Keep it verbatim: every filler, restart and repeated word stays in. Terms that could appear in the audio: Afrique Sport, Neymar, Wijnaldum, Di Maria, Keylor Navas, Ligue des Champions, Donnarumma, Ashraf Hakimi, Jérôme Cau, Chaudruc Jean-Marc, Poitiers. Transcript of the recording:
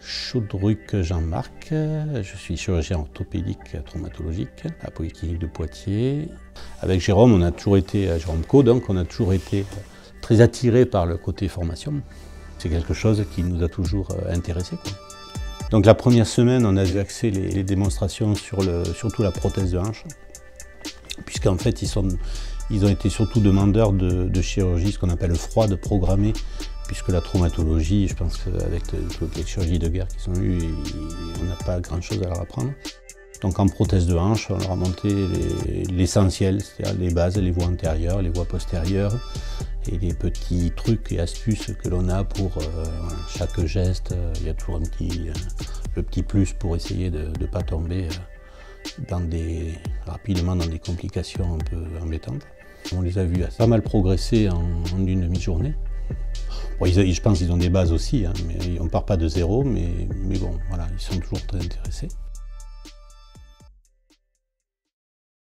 Chaudruc Jean-Marc, je suis chirurgien orthopédique traumatologique à Polyclinique de Poitiers. Avec Jérôme, on a toujours été, Jérôme Cau, donc on a toujours été très attiré par le côté formation. C'est quelque chose qui nous a toujours intéressés. Donc la première semaine, on a dû axer les, les démonstrations sur le, surtout la prothèse de hanche, puisqu'en fait, ils, sont, ils ont été surtout demandeurs de, de chirurgie, ce qu'on appelle froide, programmée, puisque la traumatologie, je pense qu'avec toutes les chirurgies de guerre qui sont eues, on n'a pas grand-chose à leur apprendre. Donc en prothèse de hanche, on leur a monté l'essentiel, c'est-à-dire les bases, les voies antérieures, les voies postérieures, et les petits trucs et astuces que l'on a pour euh, chaque geste. Euh, il y a toujours un petit, euh, le petit plus pour essayer de ne pas tomber euh, dans des, rapidement dans des complications un peu embêtantes. On les a vus pas mal progresser en, en une demi-journée. Bon, je pense qu'ils ont des bases aussi, hein, mais on ne part pas de zéro, mais, mais bon, voilà, ils sont toujours très intéressés.